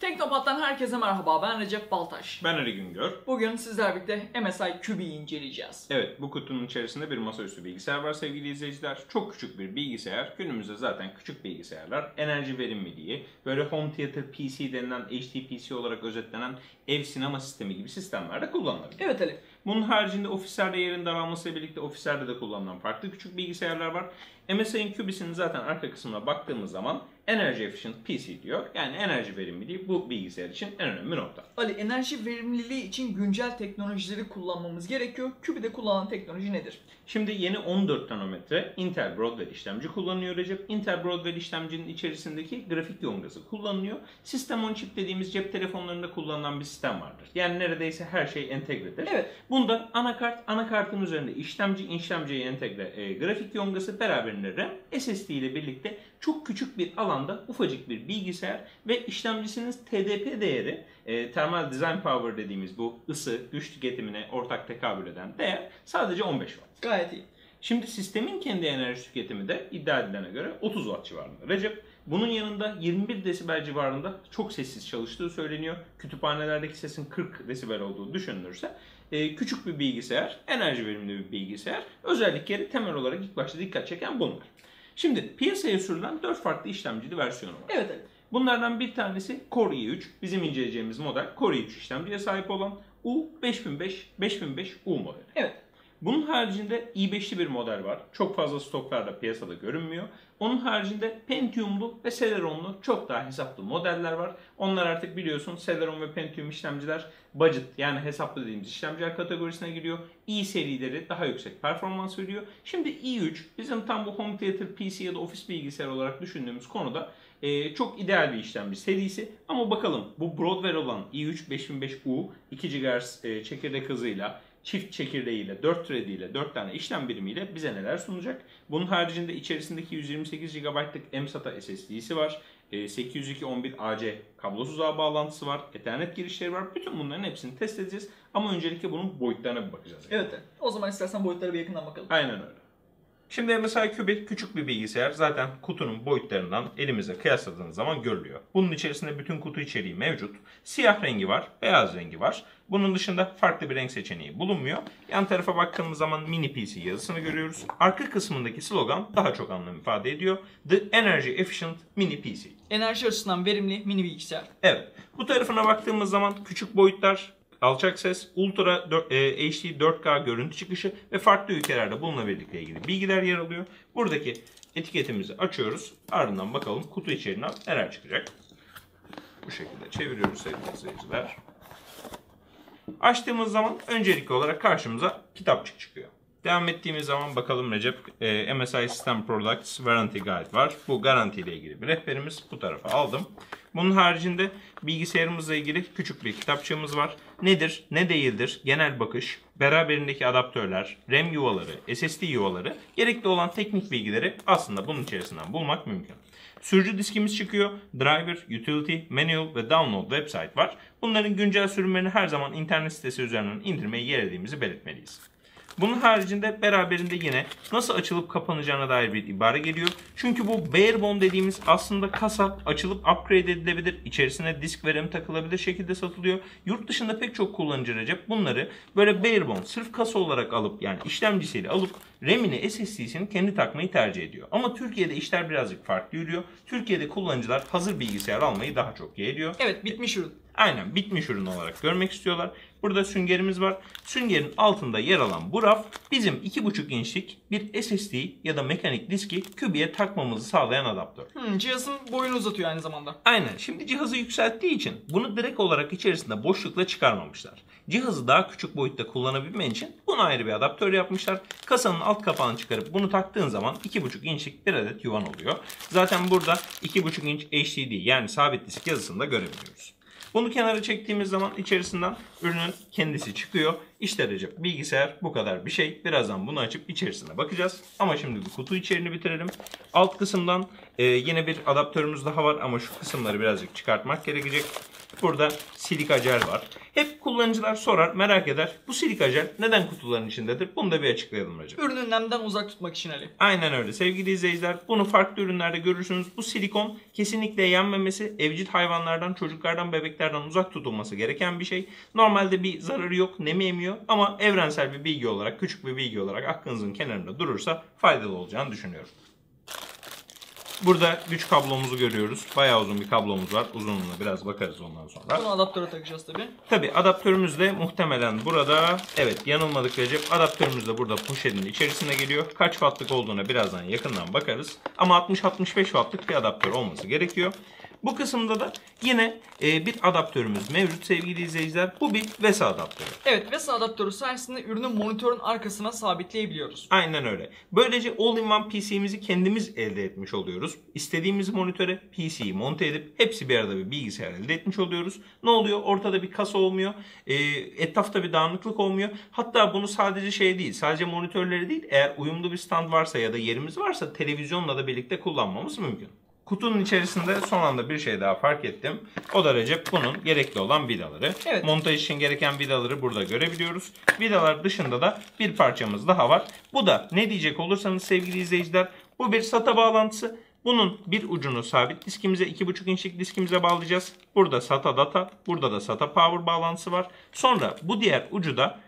Teknopat'tan herkese merhaba, ben Recep Baltaş. Ben Ali Güngör. Bugün sizlerle birlikte MSI Cubi'yi inceleyeceğiz. Evet, bu kutunun içerisinde bir masaüstü bilgisayar var sevgili izleyiciler. Çok küçük bir bilgisayar. Günümüzde zaten küçük bilgisayarlar enerji verimliliği, böyle Home Theater PC denilen HTPC olarak özetlenen ev sinema sistemi gibi sistemlerde kullanılabilir. Evet Ali. Bunun haricinde ofislerde yerin daralmasıyla birlikte ofislerde de kullanılan farklı küçük bilgisayarlar var. MSI'nin Cubi'sinin zaten arka kısmına baktığımız zaman Energy Efficient PC diyor. Yani enerji verimliliği bu bilgisayar için en önemli nokta. Ali, enerji verimliliği için güncel teknolojileri kullanmamız gerekiyor. Cubi'de kullanılan teknoloji nedir? Şimdi yeni 14 nanometre Intel Broadwell işlemci kullanıyor Recep. Intel Broadwell işlemcinin içerisindeki grafik yongası kullanılıyor. System on chip dediğimiz cep telefonlarında kullanılan bir sistem vardır. Yani neredeyse her şey entegredir. Evet. Bunda anakartın üzerinde işlemciye entegre grafik yongası, beraberinde RAM, SSD ile birlikte çok küçük bir alanda ufacık bir bilgisayar ve işlemcisinin TDP değeri, Thermal Design Power dediğimiz bu ısı, güç tüketimine ortak tekabül eden değer sadece 15 Watt. Gayet iyi. Şimdi sistemin kendi enerji tüketimi de iddia edilene göre 30 Watt civarında Recep. Bunun yanında 21 desibel civarında çok sessiz çalıştığı söyleniyor. Kütüphanelerdeki sesin 40 desibel olduğu düşünülürse küçük bir bilgisayar, enerji verimli bir bilgisayar. Özellikleri temel olarak ilk başta dikkat çeken bunlar. Şimdi piyasaya sürülen 4 farklı işlemcili versiyonu var. Evet. Bunlardan bir tanesi Core i3, bizim inceleyeceğimiz model Core i3 işlemciye sahip olan U5005U modeli. Evet. Bunun haricinde i5'li bir model var. Çok fazla stoklarda piyasada görünmüyor. Onun haricinde Pentium'lu ve Celeron'lu çok daha hesaplı modeller var. Onlar artık biliyorsun Celeron ve Pentium işlemciler budget, yani hesaplı dediğimiz işlemciler kategorisine giriyor. i serileri daha yüksek performans veriyor. Şimdi i3 bizim tam bu Home Theater PC ya da ofis bilgisayarı olarak düşündüğümüz konuda çok ideal bir işlemci serisi. Ama bakalım bu Broadwell olan i3-5005U 2 GHz çekirdek hızıyla, çift çekirdeğiyle, 4 threadiyle, 4 tane işlem birimiyle bize neler sunacak? Bunun haricinde içerisindeki 128 GB'lık M-SATA SSD'si var. 802.11ac kablosuz ağ bağlantısı var. Ethernet girişleri var. Bütün bunların hepsini test edeceğiz. Ama öncelikle bunun boyutlarına bir bakacağız. Evet. O zaman istersen boyutlara bir yakından bakalım. Aynen öyle. Şimdi MSI Cubi küçük bir bilgisayar. Zaten kutunun boyutlarından elimize kıyasladığınız zaman görülüyor. Bunun içerisinde bütün kutu içeriği mevcut. Siyah rengi var, beyaz rengi var. Bunun dışında farklı bir renk seçeneği bulunmuyor. Yan tarafa baktığımız zaman Mini PC yazısını görüyoruz. Arka kısmındaki slogan daha çok anlam ifade ediyor. The Energy Efficient Mini PC. Enerji açısından verimli mini bilgisayar. Evet. Bu tarafına baktığımız zaman küçük boyutlar, alçak ses, Ultra HD 4K görüntü çıkışı ve farklı ülkelerde bulunabildikle ilgili bilgiler yer alıyor. Buradaki etiketimizi açıyoruz. Ardından bakalım kutu içeriğinden neler çıkacak. Bu şekilde çeviriyoruz sevgili izleyiciler. Açtığımız zaman öncelikli olarak karşımıza kitapçık çıkıyor. Devam ettiğimiz zaman bakalım Recep, MSI System Products Warranty Guide var. Bu garanti ile ilgili bir rehberimiz, bu tarafa aldım. Bunun haricinde bilgisayarımızla ilgili küçük bir kitapçığımız var. Nedir, ne değildir, genel bakış, beraberindeki adaptörler, RAM yuvaları, SSD yuvaları, gerekli olan teknik bilgileri aslında bunun içerisinden bulmak mümkün. Sürücü diskimiz çıkıyor. Driver, Utility, Manual ve Download website var. Bunların güncel sürümlerini her zaman internet sitesi üzerinden indirmeyi yeğlediğimizi belirtmeliyiz. Bunun haricinde beraberinde yine nasıl açılıp kapanacağına dair bir ibare geliyor. Çünkü bu barebone dediğimiz aslında kasa açılıp upgrade edilebilir, içerisine disk ve RAM takılabilir şekilde satılıyor. Yurt dışında pek çok kullanıcı Recep bunları böyle barebone sırf kasa olarak alıp, yani işlemcisiyle alıp RAM'ini, SSD'sini kendi takmayı tercih ediyor. Ama Türkiye'de işler birazcık farklı yürüyor. Türkiye'de kullanıcılar hazır bilgisayar almayı daha çok yeğliyor. Evet, bitmiş ürün. Aynen, bitmiş ürün olarak görmek istiyorlar. Burada süngerimiz var. Süngerin altında yer alan bu raf bizim 2,5 inçlik bir SSD ya da mekanik diski Cubi'ye takmamızı sağlayan adaptör. Cihazın boyunu uzatıyor aynı zamanda. Aynen. Şimdi cihazı yükselttiği için bunu direkt olarak içerisinde boşlukla çıkarmamışlar. Cihazı daha küçük boyutta kullanabilmen için bunu ayrı bir adaptör yapmışlar. Kasanın alt kapağını çıkarıp bunu taktığın zaman 2,5 inçlik bir adet yuvan oluyor. Zaten burada 2,5 inç HDD, yani sabit disk yazısını da görebiliyoruz. Bunu kenara çektiğimiz zaman içerisinden ürünün kendisi çıkıyor. İşte Recep, bilgisayar bu kadar bir şey. Birazdan bunu açıp içerisine bakacağız. Ama şimdi bu kutu içeriğini bitirelim. Alt kısımdan yine bir adaptörümüz daha var ama şu kısımları birazcık çıkartmak gerekecek. Burada Silica Gel var. Hep kullanıcılar sorar, merak eder. Bu Silica Gel neden kutuların içindedir? Bunu da bir açıklayalım hocam. Ürünün nemden uzak tutmak için Ali. Aynen öyle sevgili izleyiciler. Bunu farklı ürünlerde görürsünüz. Bu silikon kesinlikle yenmemesi, evcil hayvanlardan, çocuklardan, bebeklerden uzak tutulması gereken bir şey. Normalde bir zararı yok, nemi emiyor ama evrensel bir bilgi olarak, küçük bir bilgi olarak aklınızın kenarında durursa faydalı olacağını düşünüyorum. Burada güç kablomuzu görüyoruz. Bayağı uzun bir kablomuz var. Uzunluğuna biraz bakarız ondan sonra. Bunu adaptöre takacağız tabii. Tabii adaptörümüz de muhtemelen burada. Evet, yanılmadık Recep. Adaptörümüz de burada poşetin içerisinde geliyor. Kaç wattlık olduğuna birazdan yakından bakarız. Ama 60-65 wattlık bir adaptör olması gerekiyor. Bu kısımda da yine bir adaptörümüz mevcut sevgili izleyiciler. Bu bir VESA adaptörü. Evet, VESA adaptörü sayesinde ürünü monitörün arkasına sabitleyebiliyoruz. Aynen öyle. Böylece All-in-One PC'mizi kendimiz elde etmiş oluyoruz. İstediğimiz monitöre PC'yi monte edip hepsi bir arada bir bilgisayar elde etmiş oluyoruz. Ne oluyor? Ortada bir kasa olmuyor. Etrafta bir dağınıklık olmuyor. Hatta bunu sadece şey değil, sadece monitörleri değil, eğer uyumlu bir stand varsa ya da yerimiz varsa televizyonla da birlikte kullanmamız mümkün. Kutunun içerisinde son anda bir şey daha fark ettim. O da Recep, bunun gerekli olan vidaları. Evet. Montaj için gereken vidaları burada görebiliyoruz. Vidalar dışında da bir parçamız daha var. Bu da ne diyecek olursanız sevgili izleyiciler, bu bir SATA bağlantısı. Bunun bir ucunu sabit diskimize, 2,5 inçlik diskimize bağlayacağız. Burada SATA data, burada da SATA power bağlantısı var. Sonra bu diğer ucu da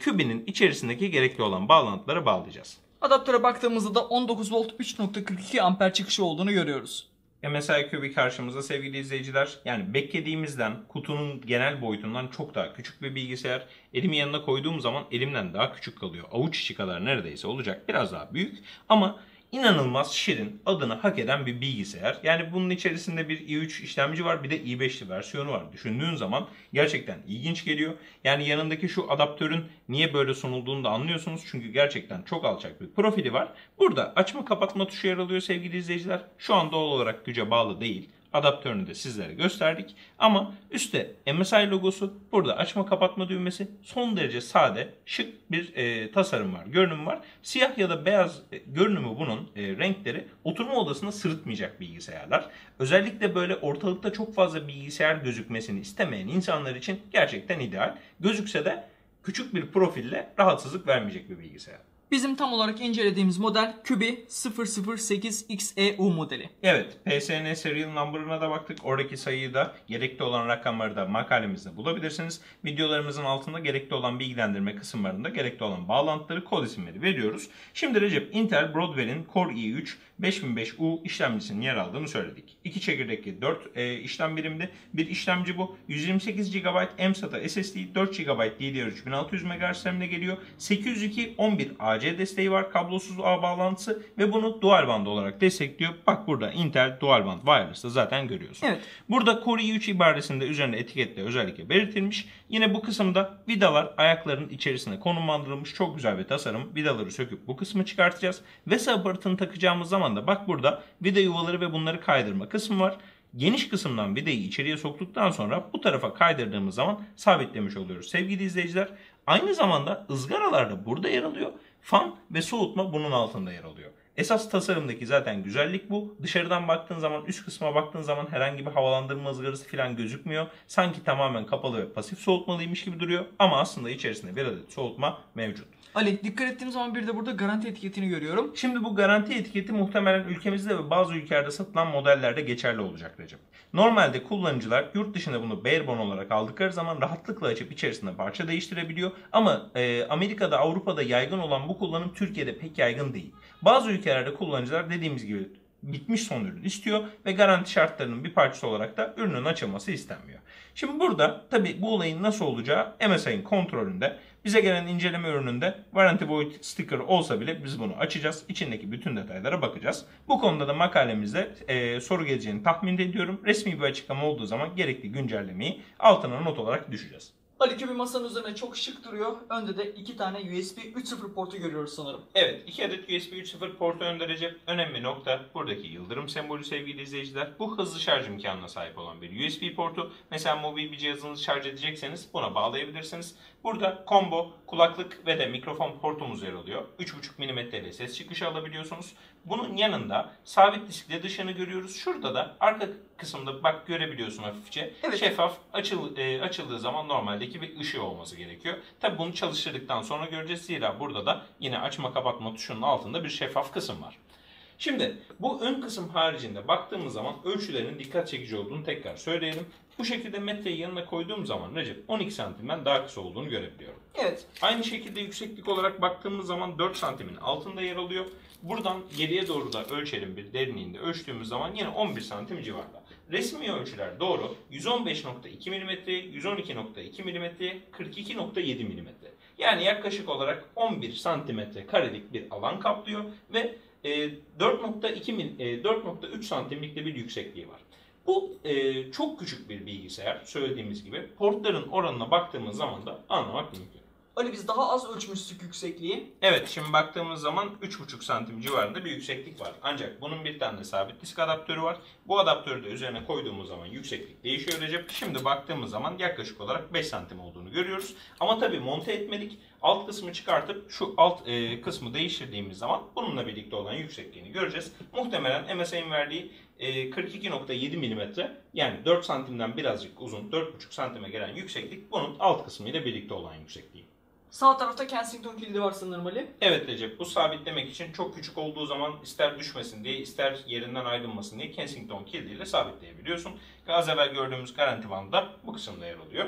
Cubi'nin içerisindeki gerekli olan bağlantılara bağlayacağız. Adaptöre baktığımızda da 19 volt 3.42 amper çıkışı olduğunu görüyoruz. MSI Cubi karşımızda sevgili izleyiciler. Yani beklediğimizden, kutunun genel boyutundan çok daha küçük bir bilgisayar. Elimi yanına koyduğum zaman elimden daha küçük kalıyor. Avuç içi kadar neredeyse olacak. Biraz daha büyük ama inanılmaz şirin, adını hak eden bir bilgisayar. Yani bunun içerisinde bir i3 işlemci var, bir de i5'li versiyonu var. Düşündüğün zaman gerçekten ilginç geliyor. Yani yanındaki şu adaptörün niye böyle sunulduğunu da anlıyorsunuz. Çünkü gerçekten çok alçak bir profili var. Burada açma kapatma tuşu yer alıyor sevgili izleyiciler. Şu an doğal olarak güce bağlı değil. Adaptörünü de sizlere gösterdik. Ama üstte MSI logosu, burada açma kapatma düğmesi, son derece sade, şık bir tasarım var, görünüm var. Siyah ya da beyaz görünümü bunun renkleri oturma odasına sırıtmayacak bilgisayarlar. Özellikle böyle ortalıkta çok fazla bilgisayar gözükmesini istemeyen insanlar için gerçekten ideal. Gözükse de küçük bir profille rahatsızlık vermeyecek bir bilgisayar. Bizim tam olarak incelediğimiz model Cubi 008XEU modeli. Evet, PSN serial number'ına da baktık. Oradaki sayıyı da, gerekli olan rakamları da makalemizde bulabilirsiniz. Videolarımızın altında gerekli olan bilgilendirme kısımlarında gerekli olan bağlantıları, kod isimleri veriyoruz. Şimdi Recep, Intel Broadwell'in Core i3-5005U işlemcisinin yer aldığını söyledik. 2 çekirdekli 4 işlem birimli bir işlemci bu. 128 GB M-SATA SSD, 4 GB DDR3 1600 MHz RAM'le geliyor. 802.11ac desteği var, kablosuz ağ bağlantısı ve bunu dual band olarak destekliyor. Bak, burada Intel dual band wireless'ı zaten görüyorsun. Evet. Burada Core i3 ibaresinde üzerinde etiketle özellikle belirtilmiş. Yine bu kısımda vidalar ayaklarının içerisine konumlandırılmış. Çok güzel bir tasarım. Vidaları söküp bu kısmı çıkartacağız. VESA aparatını takacağımız zaman da bak, burada vida yuvaları ve bunları kaydırma kısmı var. Geniş kısımdan vidayı içeriye soktuktan sonra bu tarafa kaydırdığımız zaman sabitlemiş oluyoruz sevgili izleyiciler. Aynı zamanda ızgaralar da burada yer alıyor. Fan ve soğutma bunun altında yer alıyor. Esas tasarımdaki zaten güzellik bu. Dışarıdan baktığın zaman, üst kısma baktığın zaman herhangi bir havalandırma ızgarası falan gözükmüyor. Sanki tamamen kapalı ve pasif soğutmalıymış gibi duruyor. Ama aslında içerisinde bir adet soğutma mevcut. Ali, dikkat ettiğim zaman bir de burada garanti etiketini görüyorum. Şimdi bu garanti etiketi muhtemelen ülkemizde ve bazı ülkelerde satılan modellerde geçerli olacak Recep. Normalde kullanıcılar yurt dışında bunu barebone olarak aldıkları zaman rahatlıkla açıp içerisinde parça değiştirebiliyor. Ama Amerika'da, Avrupa'da yaygın olan bu kullanım Türkiye'de pek yaygın değil. Bazı ülkelerde kullanıcılar dediğimiz gibi bitmiş son ürün istiyor ve garanti şartlarının bir parçası olarak da ürünün açılması istenmiyor. Şimdi burada tabi bu olayın nasıl olacağı MSI'nin kontrolünde. Bize gelen inceleme ürününde Warranty Void sticker olsa bile biz bunu açacağız. İçindeki bütün detaylara bakacağız. Bu konuda da makalemizde soru geleceğini tahmin ediyorum. Resmi bir açıklama olduğu zaman gerekli güncellemeyi altına not olarak düşeceğiz. Ali Kübi masanın üzerine çok şık duruyor. Önde de 2 tane USB 3.0 portu görüyoruz sanırım. Evet, 2 adet USB 3.0 portu önde Recep. Önemli nokta buradaki yıldırım sembolü sevgili izleyiciler. Bu hızlı şarj imkanına sahip olan bir USB portu. Mesela mobil bir cihazınızı şarj edecekseniz buna bağlayabilirsiniz. Burada combo, kulaklık ve de mikrofon portumuz yer alıyor. 3.5 mm ile ses çıkışı alabiliyorsunuz. Bunun yanında sabit diskle dışını görüyoruz. Şurada da arka kısımda bak görebiliyorsun hafifçe. Evet. Şeffaf açıldığı zaman normaldeki bir ışığı olması gerekiyor. Tabi bunu çalıştırdıktan sonra göreceğiz. Zira burada da yine açma kapatma tuşunun altında bir şeffaf kısım var. Şimdi bu ön kısım haricinde baktığımız zaman ölçülerin dikkat çekici olduğunu tekrar söyleyelim. Bu şekilde metreyi yanına koyduğum zaman Recep 12 santimden daha kısa olduğunu görebiliyorum. Evet. Aynı şekilde yükseklik olarak baktığımız zaman 4 santimin altında yer alıyor. Buradan geriye doğru da ölçelim bir derinliğinde ölçtüğümüz zaman yine 11 santim civarında. Resmi ölçüler doğru 115.2 mm, 112.2 mm, 42.7 mm. Yani yaklaşık olarak 11 santimetre karelik bir alan kaplıyor ve 4.3 santimlikte bir yüksekliği var. Bu çok küçük bir bilgisayar söylediğimiz gibi. Portların oranına baktığımız zaman da anlamak mümkün. Ali biz daha az ölçmüştük yüksekliği. Evet, şimdi baktığımız zaman 3.5 santim civarında bir yükseklik var. Ancak bunun bir tane sabit disk adaptörü var. Bu adaptörü de üzerine koyduğumuz zaman yükseklik değişiyor Recep. Şimdi baktığımız zaman yaklaşık olarak 5 santim olduğunu görüyoruz. Ama tabii monte etmedik. Alt kısmı çıkartıp şu alt kısmı değiştirdiğimiz zaman bununla birlikte olan yüksekliğini göreceğiz. Muhtemelen MSI'nin verdiği 42.7 mm yani 4 santimden birazcık uzun 4.5 santime gelen yükseklik bunun alt kısmı ile birlikte olan yüksekliği. Sağ tarafta Kensington kilidi var sanırım Ali. Evet Recep, bu sabitlemek için çok küçük olduğu zaman ister düşmesin diye ister yerinden ayrılmasın diye Kensington kilidiyle sabitleyebiliyorsun. Az evvel gördüğümüz garanti bandı da bu kısımda yer alıyor.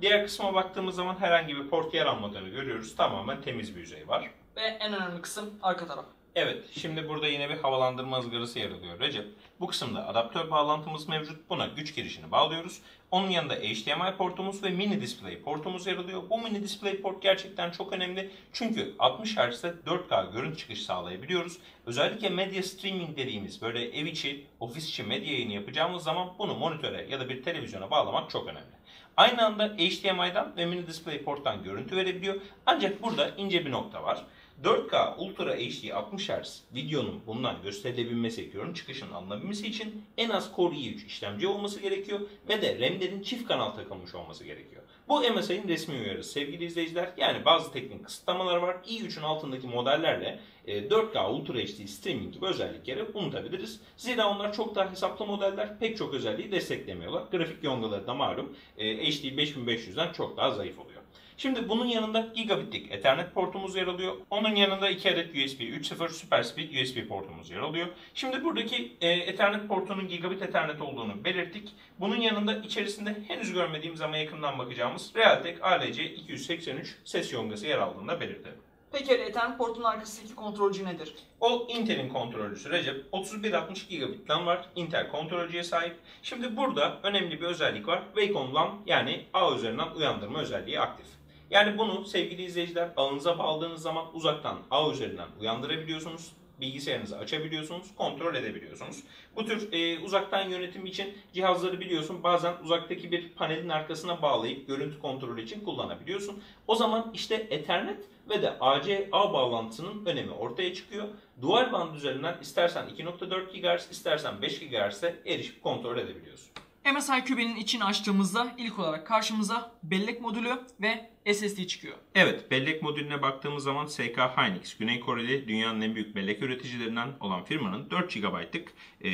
Diğer kısma baktığımız zaman herhangi bir port yer almadığını görüyoruz. Tamamen temiz bir yüzey var. Ve en önemli kısım arka taraf. Evet, şimdi burada yine bir havalandırma ızgarası yer alıyor Recep. Bu kısımda adaptör bağlantımız mevcut. Buna güç girişini bağlıyoruz. Onun yanında HDMI portumuz ve mini display portumuz yer alıyor. Bu mini display port gerçekten çok önemli. Çünkü 60 Hz'de 4K görüntü çıkışı sağlayabiliyoruz. Özellikle medya streaming dediğimiz böyle ev içi, ofis içi medya yayını yapacağımız zaman bunu monitöre ya da bir televizyona bağlamak çok önemli. Aynı anda HDMI'dan ve mini display porttan görüntü verebiliyor. Ancak burada ince bir nokta var. 4K Ultra HD 60 Hz videonun bundan gösterilebilmesi, görüntü çıkışının alınabilmesi için en az Core i3 işlemci olması gerekiyor ve de RAM'lerin çift kanal takılmış olması gerekiyor. Bu MSI'nin resmi uyarısı sevgili izleyiciler. Yani bazı teknik kısıtlamalar var. i3'ün altındaki modellerle 4K Ultra HD streaming gibi özelliklere unutabiliriz. Zira onlar çok daha hesaplı modeller, pek çok özelliği desteklemiyorlar. Grafik yongaları da malum HD 5500'den çok daha zayıf oluyor. Şimdi bunun yanında gigabitlik Ethernet portumuz yer alıyor. Onun yanında 2 adet USB 3.0 Super Speed USB portumuz yer alıyor. Şimdi buradaki Ethernet portunun gigabit Ethernet olduğunu belirttik. Bunun yanında içerisinde henüz görmediğimiz ama yakından bakacağımız Realtek ALC283 ses yongası yer aldığını da belirtelim. Peki Ethernet portunun arkasındaki kontrolcü nedir? O Intel'in kontrolcüsü Recep. 3160 GB LAN var. Intel kontrolcüye sahip. Şimdi burada önemli bir özellik var. Wake on LAN yani ağ üzerinden uyandırma özelliği aktif. Yani bunu sevgili izleyiciler ağınıza bağladığınız zaman uzaktan ağ üzerinden uyandırabiliyorsunuz. Bilgisayarınızı açabiliyorsunuz, kontrol edebiliyorsunuz. Bu tür uzaktan yönetim için cihazları biliyorsun bazen uzaktaki bir panelin arkasına bağlayıp görüntü kontrolü için kullanabiliyorsun. O zaman işte Ethernet ve de AC-A bağlantısının önemi ortaya çıkıyor. Dual band üzerinden istersen 2.4 GHz, istersen 5 GHz'e erişip kontrol edebiliyorsun. MSI Cubi'nin içini açtığımızda ilk olarak karşımıza bellek modülü ve SSD çıkıyor. Evet, bellek modülüne baktığımız zaman SK Hynix, Güney Koreli dünyanın en büyük bellek üreticilerinden olan firmanın 4 GB'lık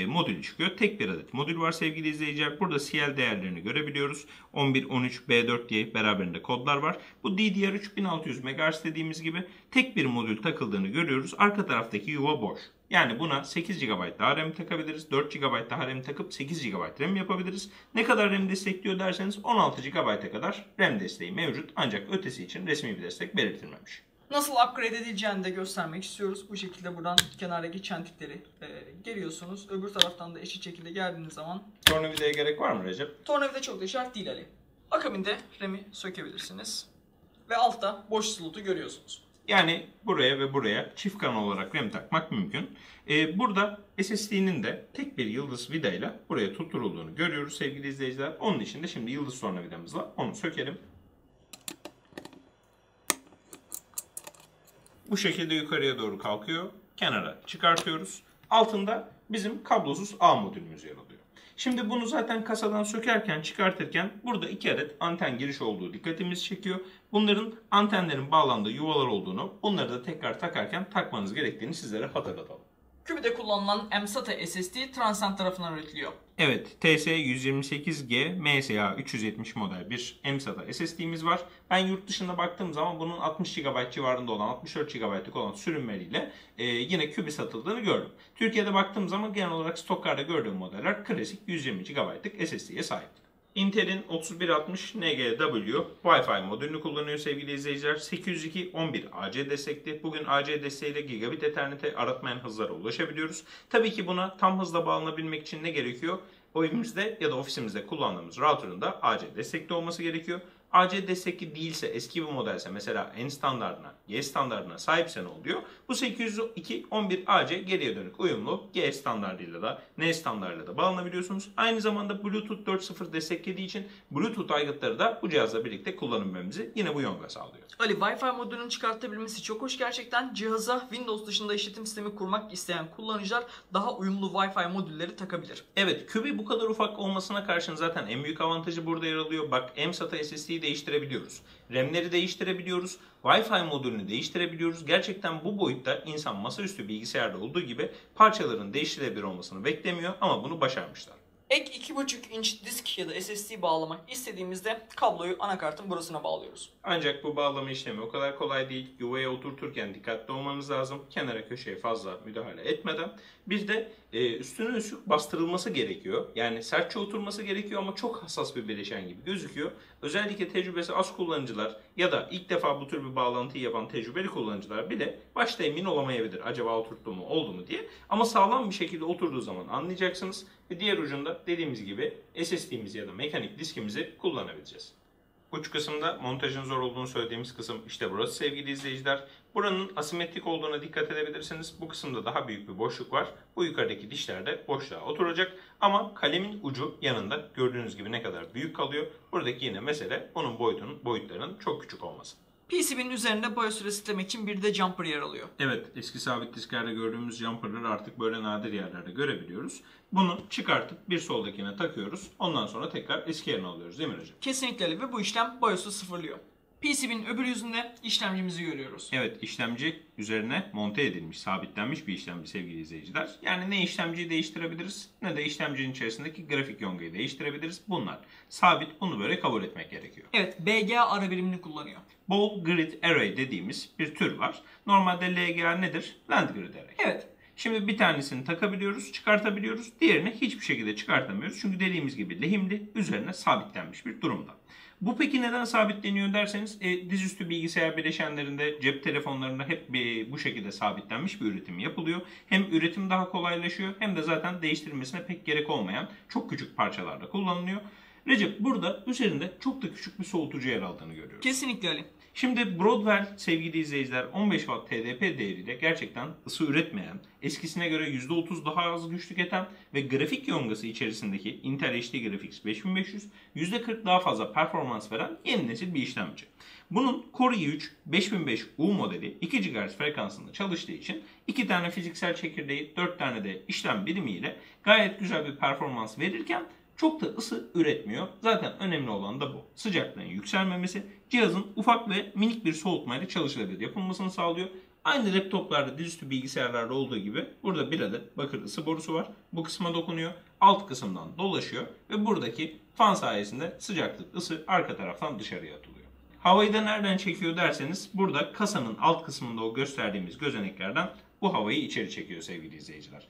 modülü çıkıyor. Tek bir adet modül var sevgili izleyiciler. Burada CL değerlerini görebiliyoruz. 11, 13, B4 diye beraberinde kodlar var. Bu DDR3 1600 MHz dediğimiz gibi tek bir modül takıldığını görüyoruz. Arka taraftaki yuva boş. Yani buna 8 GB daha RAM takabiliriz. 4 GB daha RAM takıp 8 GB RAM yapabiliriz. Ne kadar RAM destekliyor derseniz 16 GB'a kadar RAM desteği mevcut. Ancak ötesi için resmi bir destek belirtilmemiş. Nasıl upgrade edileceğini de göstermek istiyoruz. Bu şekilde buradan kenardaki çentikleri geliyorsunuz. Öbür taraftan da eşit şekilde geldiğiniz zaman... Tornavida'ya gerek var mı Recep? Tornavida çok da şart değil Ali. Akabinde RAM'i sökebilirsiniz. Ve altta boş slotu görüyorsunuz. Yani buraya ve buraya çift kanal olarak RAM takmak mümkün. Burada SSD'nin de tek bir yıldız vidayla buraya tutturulduğunu görüyoruz sevgili izleyiciler. Onun için de şimdi yıldız tornavidamızla onu sökelim. Bu şekilde yukarıya doğru kalkıyor. Kenara çıkartıyoruz. Altında bizim kablosuz ağ modülümüz yer alıyor. Şimdi bunu zaten kasadan sökerken, çıkartırken burada iki adet anten giriş olduğu dikkatimizi çekiyor. Bunların antenlerin bağlandığı yuvalar olduğunu, onları da tekrar takarken takmanız gerektiğini sizlere hatırlatalım. Cubi'de kullanılan M-SATA SSD Transcend tarafından üretiliyor. Evet, TS128G MSA370 model bir M-SATA SSD'miz var. Ben yurt dışında baktığım zaman bunun 60 GB civarında olan, 64 GB'lık olan sürümleriyle yine Cubi satıldığını gördüm. Türkiye'de baktığım zaman genel olarak stoklarda gördüğüm modeller klasik 120 GB'lık SSD'ye sahip. Intel'in 3160 NGW Wi-Fi modülünü kullanıyor sevgili izleyiciler. 802.11ac destekli. Bugün AC desteğiyle gigabit ethernete aratmayan hızlara ulaşabiliyoruz. Tabii ki buna tam hızla bağlanabilmek için ne gerekiyor? O evimizde ya da ofisimizde kullandığımız router'ın da AC destekli olması gerekiyor. AC destekli değilse, eski bir modelse, mesela N standartına, G standartına sahipse ne oluyor? Bu 802.11ac geriye dönük uyumlu G standartıyla da N standartıyla da bağlanabiliyorsunuz. Aynı zamanda Bluetooth 4.0 desteklediği için Bluetooth aygıtları da bu cihazla birlikte kullanılmamızı yine bu yönde sağlıyor. Ali, Wi-Fi modülünün çıkartabilmesi çok hoş gerçekten. Cihaza Windows dışında işletim sistemi kurmak isteyen kullanıcılar daha uyumlu Wi-Fi modülleri takabilir. Evet, Cubi bu kadar ufak olmasına karşın zaten en büyük avantajı burada yer alıyor. Bak, M-SATA SSD'yi değiştirebiliyoruz. RAM'leri değiştirebiliyoruz. Wi-Fi modülünü değiştirebiliyoruz. Gerçekten bu boyutta insan masaüstü bilgisayarda olduğu gibi parçaların değiştirilebilir olmasını beklemiyor ama bunu başarmışlar. Ek 2.5 inç disk ya da SSD bağlamak istediğimizde kabloyu anakartın burasına bağlıyoruz. Ancak bu bağlama işlemi o kadar kolay değil. Yuvaya oturturken dikkatli olmanız lazım. Kenara köşeye fazla müdahale etmeden. Bir de üstüne üstlük bastırılması gerekiyor. Yani sertçe oturması gerekiyor ama çok hassas bir bileşen gibi gözüküyor. Özellikle tecrübesi az kullanıcılar ya da ilk defa bu tür bir bağlantıyı yapan tecrübeli kullanıcılar bile başta emin olamayabilir. Acaba oturttu mu, oldu mu diye. Ama sağlam bir şekilde oturduğu zaman anlayacaksınız. Ve diğer ucunda dediğimiz gibi SSD'mizi ya da mekanik diskimizi kullanabileceğiz. Uç kısımda montajın zor olduğunu söylediğimiz kısım işte burası sevgili izleyiciler. Buranın asimetrik olduğuna dikkat edebilirsiniz. Bu kısımda daha büyük bir boşluk var. Bu yukarıdaki dişler de boşluğa oturacak. Ama kalemin ucu yanında gördüğünüz gibi ne kadar büyük kalıyor. Buradaki yine mesele onun boyutlarının çok küçük olması. PCB'nin üzerinde BIOS resetlemek için bir de jumper yer alıyor. Evet, eski sabit disklerde gördüğümüz jumperları artık böyle nadir yerlerde görebiliyoruz. Bunu çıkartıp bir soldakine takıyoruz. Ondan sonra tekrar eski yerine alıyoruz değil mi hocam? Kesinlikle ve bu işlem BIOS'u sıfırlıyor. PCB'nin öbür yüzünde işlemcimizi görüyoruz. Evet, işlemci üzerine monte edilmiş, sabitlenmiş bir işlemci sevgili izleyiciler. Yani ne işlemciyi değiştirebiliriz ne de işlemcinin içerisindeki grafik yongayı değiştirebiliriz. Bunlar sabit, bunu böyle kabul etmek gerekiyor. Evet, BGA ara birimini kullanıyor. Ball Grid Array dediğimiz bir tür var. Normalde LGA nedir? Land Grid Array. Evet. Şimdi bir tanesini takabiliyoruz, çıkartabiliyoruz. Diğerini hiçbir şekilde çıkartamıyoruz. Çünkü dediğimiz gibi lehimli, üzerine sabitlenmiş bir durumda. Bu peki neden sabitleniyor derseniz dizüstü bilgisayar bileşenlerinde, cep telefonlarında hep bu şekilde sabitlenmiş bir üretim yapılıyor. Hem üretim daha kolaylaşıyor hem de zaten değiştirilmesine pek gerek olmayan çok küçük parçalarda kullanılıyor. Recep, burada üzerinde çok da küçük bir soğutucu yer aldığını görüyoruz. Kesinlikle Ali. Şimdi Broadwell sevgili izleyiciler 15 Watt TDP değeriyle gerçekten ısı üretmeyen, eskisine göre %30 daha az güç tüketen ve grafik yongası içerisindeki Intel HD Graphics 5500 %40 daha fazla performans veren yeni nesil bir işlemci. Bunun Core i3-5005U modeli 2 GHz frekansında çalıştığı için 2 tane fiziksel çekirdeği, 4 tane de işlem birimiyle gayet güzel bir performans verirken çok da ısı üretmiyor. Zaten önemli olan da bu. Sıcaklığın yükselmemesi cihazın ufak ve minik bir soğutmayla çalışılabilir yapılmasını sağlıyor. Aynı laptoplarda, dizüstü bilgisayarlarda olduğu gibi burada bir adet bakır ısı borusu var. Bu kısma dokunuyor. Alt kısımdan dolaşıyor ve buradaki fan sayesinde sıcaklık, ısı arka taraftan dışarıya atılıyor. Havayı da nereden çekiyor derseniz burada kasanın alt kısmında o gösterdiğimiz gözeneklerden bu havayı içeri çekiyor sevgili izleyiciler.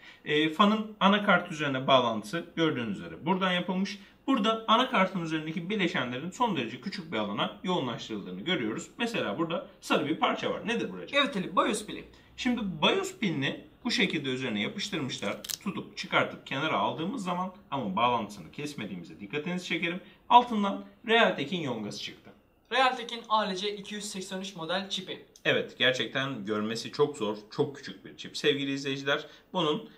Fanın anakart üzerine bağlantısı gördüğünüz üzere buradan yapılmış. Burada anakartın üzerindeki bileşenlerin son derece küçük bir alana yoğunlaştırıldığını görüyoruz. Mesela burada sarı bir parça var. Nedir burası? Evet Ali, BIOS pili. Şimdi BIOS pilini bu şekilde üzerine yapıştırmışlar. Tutup çıkartıp kenara aldığımız zaman ama bağlantısını kesmediğimize dikkatinizi çekerim. Altından Realtek'in yongası çıktı. Realtek'in ALC283 model çipi. Evet, gerçekten görmesi çok zor, çok küçük bir çip sevgili izleyiciler. Bunun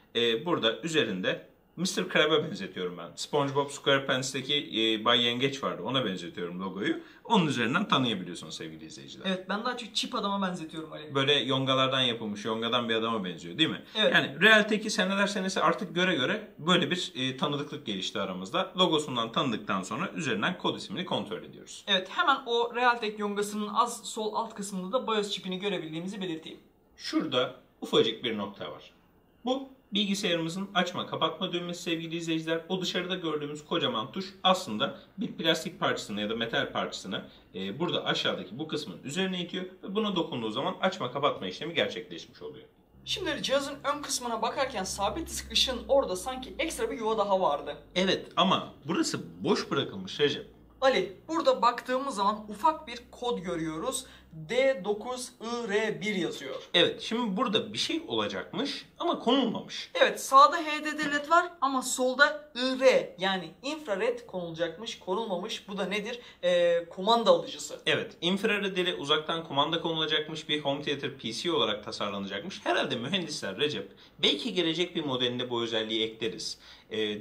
burada üzerinde Mr. Krab'a benzetiyorum ben. SpongeBob SquarePants'teki Bay Yengeç vardı. Ona benzetiyorum logoyu. Onun üzerinden tanıyabiliyorsunuz sevgili izleyiciler. Evet, ben daha çok çip adama benzetiyorum Ali. Böyle yongalardan yapılmış, yongadan bir adama benziyor değil mi? Evet. Yani Realtek'i seneler senesi artık göre göre böyle bir tanıdıklık gelişti aramızda. Logosundan tanıdıktan sonra üzerinden kod ismini kontrol ediyoruz. Evet, hemen o Realtek yongasının az sol alt kısmında da BIOS çipini görebildiğimizi belirteyim. Şurada ufacık bir nokta var. Bu bilgisayarımızın açma kapatma düğmesi sevgili izleyiciler. O dışarıda gördüğümüz kocaman tuş aslında bir plastik parçasını ya da metal parçasını burada aşağıdaki bu kısmın üzerine itiyor ve buna dokunduğu zaman açma kapatma işlemi gerçekleşmiş oluyor. Şimdi cihazın ön kısmına bakarken sabit disk ışığın orada sanki ekstra bir yuva daha vardı. Evet, ama burası boş bırakılmış Recep. Ali, burada baktığımız zaman ufak bir kod görüyoruz. D9IR1 yazıyor. Evet, şimdi burada bir şey olacakmış ama konulmamış. Evet, sağda HDD LED var ama solda IR yani infrared konulacakmış, konulmamış. Bu da nedir? Kumanda alıcısı. Evet, infrared ile uzaktan kumanda konulacakmış, bir Home Theater PC olarak tasarlanacakmış. Herhalde mühendisler Recep, belki gelecek bir modelinde bu özelliği ekleriz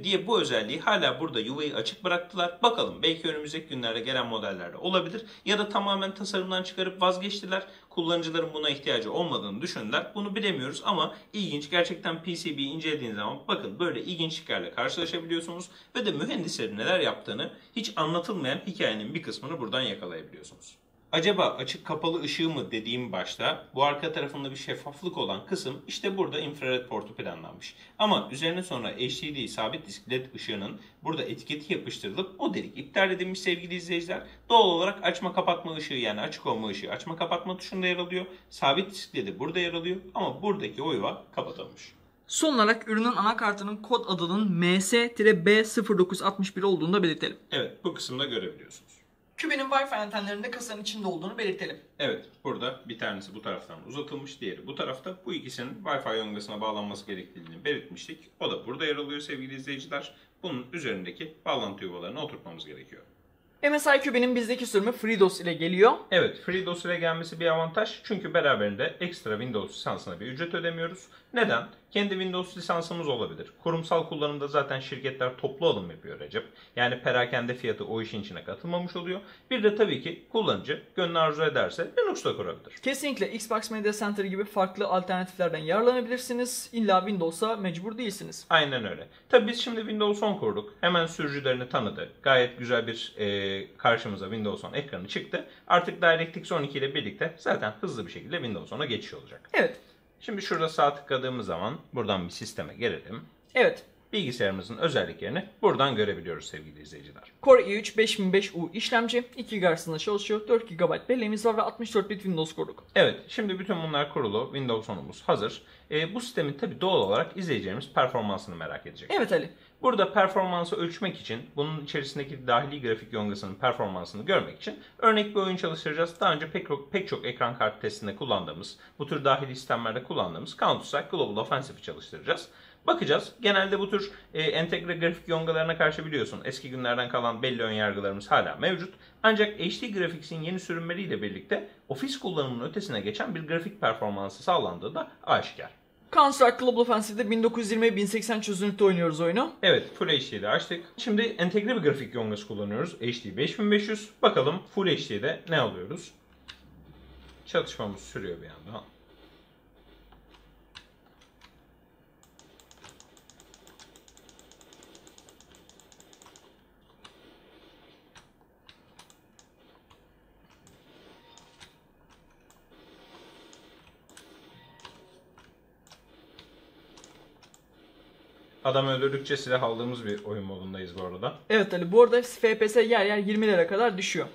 diye bu özelliği hala burada yuvayı açık bıraktılar. Bakalım, belki önümüzdeki günlerde gelen modellerde olabilir ya da tamamen tasarımdan çıkarıp vazgeçtiler. Kullanıcıların buna ihtiyacı olmadığını düşündüler. Bunu bilemiyoruz ama ilginç. Gerçekten PCB'yi incelediğiniz zaman bakın böyle ilginçliklerle karşılaşabiliyorsunuz ve de mühendislerin neler yaptığını, hiç anlatılmayan hikayenin bir kısmını buradan yakalayabiliyorsunuz. Acaba açık kapalı ışığı mı dediğim başta, bu arka tarafında bir şeffaflık olan kısım, işte burada infrared portu planlanmış. Ama üzerine sonra HDD sabit disk LED ışığının burada etiketi yapıştırılıp o delik iptal edilmiş sevgili izleyiciler. Doğal olarak açma kapatma ışığı yani açık olma ışığı açma kapatma tuşunda yer alıyor. Sabit disk LED'i burada yer alıyor ama buradaki o yuva kapatılmış. Son olarak ürünün anakartının kod adının MS-B0961 olduğunu da belirtelim. Evet, bu kısımda görebiliyorsunuz. Cubi'nin Wi-Fi antenlerinde kasanın içinde olduğunu belirtelim. Evet, burada bir tanesi bu taraftan uzatılmış, diğeri bu tarafta. Bu ikisinin Wi-Fi yongasına bağlanması gerektiğini belirtmiştik. O da burada yer alıyor sevgili izleyiciler. Bunun üzerindeki bağlantı yuvalarını oturtmamız gerekiyor. MSI Cubi'nin bizdeki sürümü FreeDOS ile geliyor. Evet, FreeDOS ile gelmesi bir avantaj. Çünkü beraberinde ekstra Windows lisansına bir ücret ödemiyoruz. Neden? Kendi Windows lisansımız olabilir. Kurumsal kullanımda zaten şirketler toplu alım yapıyor Recep. Yani perakende fiyatı o işin içine katılmamış oluyor. Bir de tabii ki kullanıcı gönlü arzu ederse Linux da kurabilir. Kesinlikle Xbox Media Center gibi farklı alternatiflerden yararlanabilirsiniz. İlla Windows'a mecbur değilsiniz. Aynen öyle. Tabii biz şimdi Windows 10 kurduk. Hemen sürücülerini tanıdı. Gayet güzel bir karşımıza Windows 10 ekranı çıktı. Artık DirectX 12 ile birlikte zaten hızlı bir şekilde Windows 10'a geçiş olacak. Evet. Şimdi şurada sağ tıkladığımız zaman buradan bir sisteme gelelim. Evet. Bilgisayarımızın özelliklerini buradan görebiliyoruz sevgili izleyiciler. Core i3-5005U işlemci, 2 GHz'ında çalışıyor, 4 GB belleğimiz var ve 64 bit Windows kurduk. Evet, şimdi bütün bunlar kurulu, Windows 10'umuz hazır. Bu sistemin tabii doğal olarak izleyeceğimiz performansını merak edecek. Evet Ali. Burada performansı ölçmek için, bunun içerisindeki dahili grafik yongasının performansını görmek için örnek bir oyun çalıştıracağız. Daha önce pek çok ekran kartı testinde kullandığımız, bu tür dahili sistemlerde kullandığımız Counter-Strike Global Offensive'i çalıştıracağız. Bakacağız. Genelde bu tür entegre grafik yongalarına karşı biliyorsun eski günlerden kalan belli önyargılarımız hala mevcut. Ancak HD Graphics'in yeni sürümleriyle birlikte ofis kullanımının ötesine geçen bir grafik performansı sağlandığı da aşikar. Counter-Strike Global Offensive'de 1920x1080 çözünürlükte oynuyoruz oyunu. Evet, Full HD'de açtık. Şimdi entegre bir grafik yongası kullanıyoruz. HD 5500. Bakalım Full HD'de ne alıyoruz? Çatışmamız sürüyor bir yandan. Adam öldürdükçe silah aldığımız bir oyun modundayız bu arada. Evet Ali, bu arada FPS yer yer 20'lere kadar düşüyor.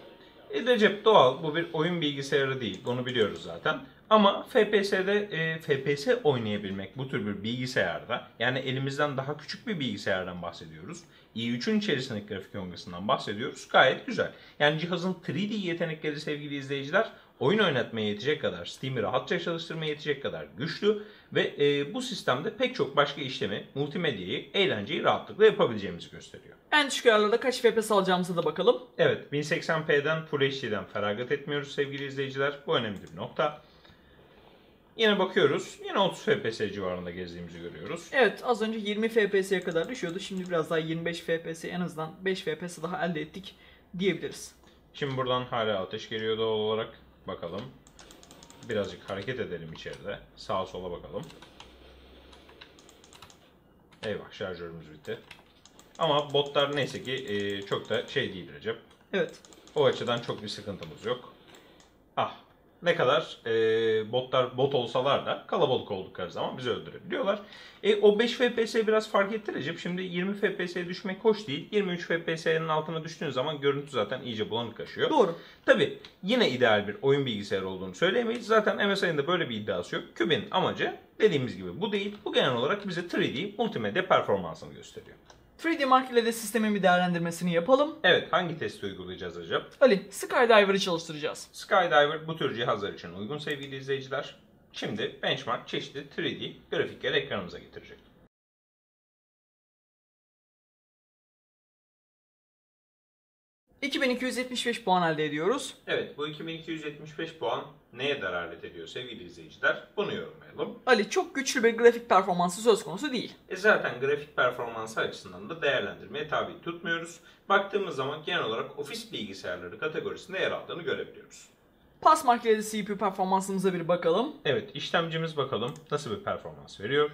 Recep, doğal, bu bir oyun bilgisayarı değil, bunu biliyoruz zaten. Ama FPS'de FPS oynayabilmek bu tür bir bilgisayarda, yani elimizden daha küçük bir bilgisayardan bahsediyoruz. i3'ün içerisindeki grafik yongasından bahsediyoruz. Gayet güzel. Yani cihazın 3D yetenekleri sevgili izleyiciler, oyun oynatmaya yetecek kadar, Steam'i rahatça çalıştırmaya yetecek kadar güçlü ve bu sistemde pek çok başka işlemi, multimedyayı, eğlenceyi rahatlıkla yapabileceğimizi gösteriyor. En düşük ayarlarda kaç FPS alacağımıza da bakalım. Evet, 1080p'den Full HD'den feragat etmiyoruz sevgili izleyiciler. Bu önemli bir nokta. Yine bakıyoruz. Yine 30 FPS civarında gezdiğimizi görüyoruz. Evet, az önce 20 FPS'ye kadar düşüyordu. Şimdi biraz daha 25 FPS, en azından 5 FPS daha elde ettik diyebiliriz. Şimdi buradan hala ateş geliyor doğal olarak. Bakalım. Birazcık hareket edelim içeride. Sağa sola bakalım. Eyvah, şarjörümüz bitti. Ama botlar neyse ki çok da şey değil Recep. Evet. O açıdan çok bir sıkıntımız yok. Ah. Ne kadar botlar bot olsalar da kalabalık oldukları zaman bizi öldürebiliyorlar. O 5 FPS biraz fark etti Recep. Şimdi 20 FPS'ye düşmek hoş değil. 23 FPS'nin altına düştüğünüz zaman görüntü zaten iyice bulanıklaşıyor. Doğru. Tabi yine ideal bir oyun bilgisayarı olduğunu söyleyemeyiz. Zaten MSI'nin de böyle bir iddiası yok. Cube'nin amacı dediğimiz gibi bu değil. Bu genel olarak bize 3D multimedya performansını gösteriyor. 3DMark ile de sistemin bir değerlendirmesini yapalım. Evet, hangi testi uygulayacağız Recep? Ali, Skydiver'ı çalıştıracağız. Skydiver bu tür cihazlar için uygun sevgili izleyiciler. Şimdi benchmark çeşitli 3D grafikleri ekranımıza getirecek. ...2275 puan elde ediyoruz. Evet, bu 2275 puan neye delalet ediyor sevgili izleyiciler? Bunu yorumlayalım. Ali, çok güçlü bir grafik performansı söz konusu değil. Zaten grafik performansı açısından da değerlendirmeye tabi tutmuyoruz. Baktığımız zaman genel olarak ofis bilgisayarları kategorisinde yer aldığını görebiliyoruz. Passmark ile de CPU performansımıza bir bakalım. Evet, işlemcimiz bakalım nasıl bir performans veriyor.